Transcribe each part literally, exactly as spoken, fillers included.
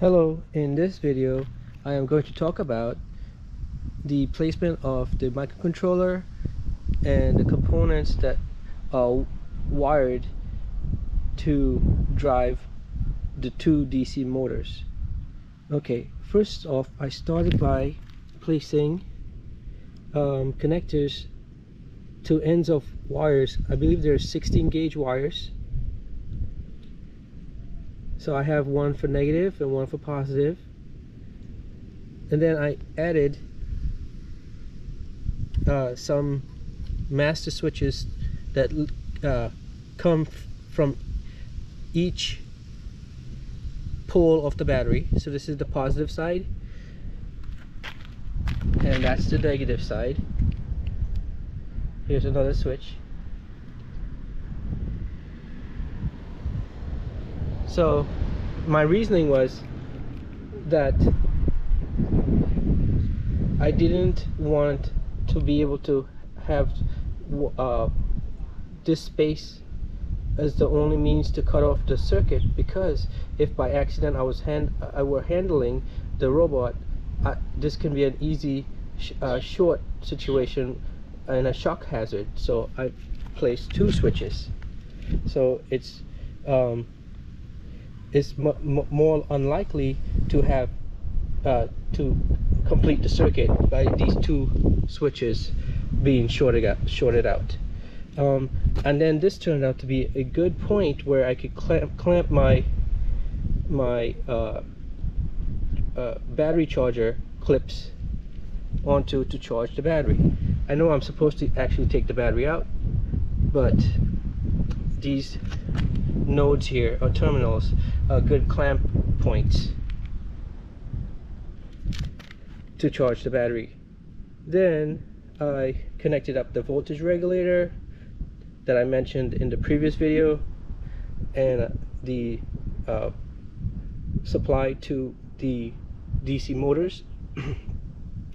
Hello, in this video I am going to talk about the placement of the microcontroller and the components that are wired to drive the two D C motors. Okay, first off I started by placing um, connectors to ends of wires. I believe there are sixteen gauge wires. So I have one for negative and one for positive. And then I added uh, some master switches that uh, come from each pole of the battery. So this is the positive side, and that's the negative side. Here's another switch. So my reasoning was that I didn't want to be able to have uh, this space as the only means to cut off the circuit, because if by accident I was hand I were handling the robot, I, this can be an easy sh uh, short situation and a shock hazard. So I placed two switches. So it's um, it's m m more unlikely to have uh, to complete the circuit by these two switches being shorted out. Shorted out. Um, and then this turned out to be a good point where I could clamp, clamp my my uh, uh, battery charger clips onto to charge the battery. I know I'm supposed to actually take the battery out, but these nodes here, or terminals, are good clamp points to charge the battery. Then I connected up the voltage regulator that I mentioned in the previous video, and the uh, supply to the D C motors,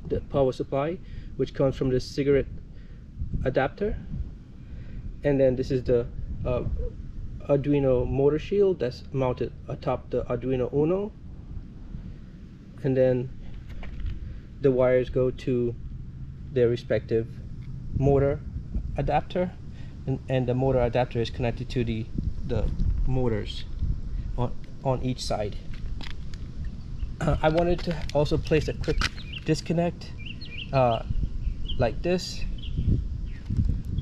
the power supply, which comes from the cigarette adapter. And then this is the uh, Arduino motor shield that's mounted atop the Arduino Uno, and then the wires go to their respective motor adapter, and, and the motor adapter is connected to the the motors on, on each side. uh, I wanted to also place a quick disconnect uh, like this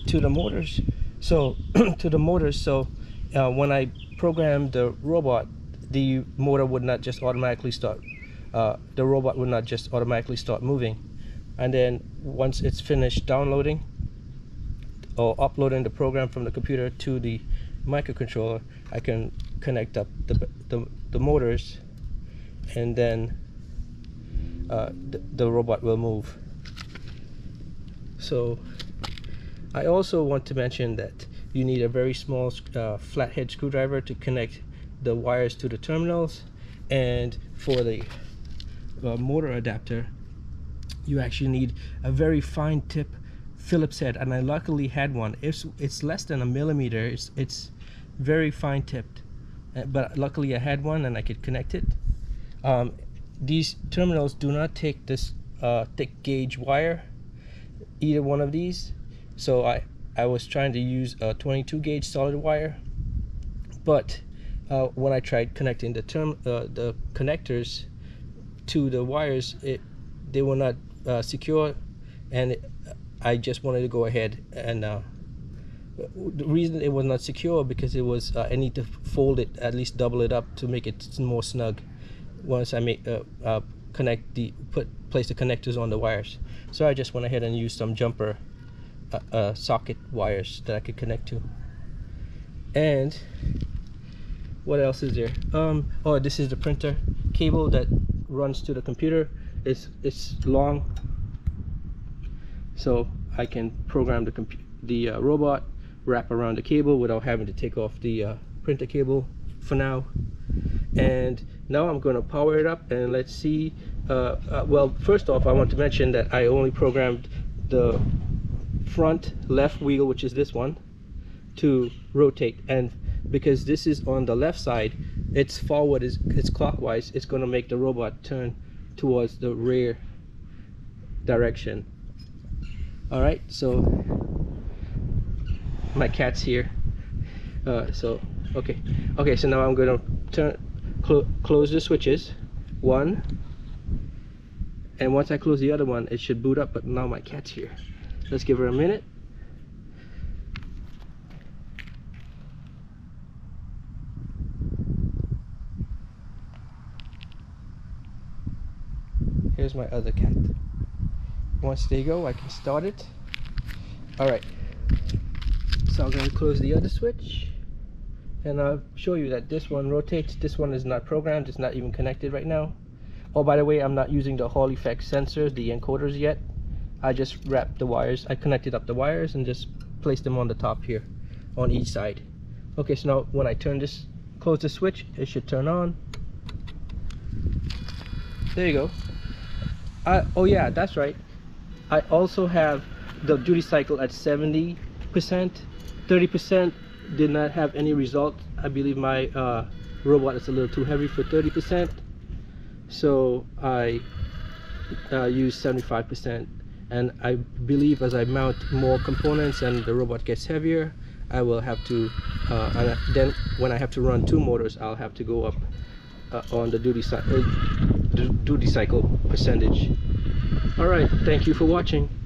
to the motors so to the motors so Uh, when I programmed the robot, the motor would not just automatically start. Uh, the robot would not just automatically start moving. And then once it's finished downloading or uploading the program from the computer to the microcontroller, I can connect up the the, the motors, and then uh, the, the robot will move. So I also want to mention that you need a very small uh, flathead screwdriver to connect the wires to the terminals, and for the uh, motor adapter you actually need a very fine tip Phillips head, and I luckily had one. It's, it's less than a millimeter. It's, it's very fine tipped, but luckily I had one and I could connect it. Um, these terminals do not take this uh, thick gauge wire, either one of these, so I I was trying to use a twenty-two gauge solid wire, but uh, when I tried connecting the term uh, the connectors to the wires, it they were not uh, secure, and it, I just wanted to go ahead and uh, the reason it was not secure because it was uh, I need to fold it, at least double it up to make it more snug once I make uh, uh, connect the put place the connectors on the wires. So I just went ahead and used some jumper Uh, uh, socket wires that I could connect to. And what else is there? Um, oh, this is the printer cable that runs to the computer. It's it's long, so I can program the compu the uh, robot, wrap around the cable without having to take off the uh, printer cable for now. And now I'm going to power it up and let's see. Uh, uh, well, first off, I want to mention that I only programmed the front left wheel, which is this one, to rotate, and because this is on the left side, it's forward, is it's clockwise, it's going to make the robot turn towards the rear direction. All right, so my cat's here. Uh, so okay, okay. So now I'm going to turn, cl close the switches, one, and once I close the other one, it should boot up. But now my cat's here. Let's give her a minute. Here's my other cat. Once they go, I can start it. All right. So I'm going to close the other switch, and I'll show you that this one rotates. This one is not programmed, it's not even connected right now. Oh, by the way, I'm not using the Hall Effect sensors, the encoders yet. I just wrapped the wires, I connected up the wires and just placed them on the top here, on each side. Okay, so now when I turn this, close the switch, it should turn on. There you go. I, oh yeah, that's right. I also have the duty cycle at seventy percent. thirty percent did not have any result. I believe my uh, robot is a little too heavy for thirty percent, so I uh, use seventy-five percent, and I believe as I mount more components and the robot gets heavier, I will have to uh, and then when I have to run two motors, I'll have to go up uh, on the duty, uh, duty cycle percentage. All right, thank you for watching.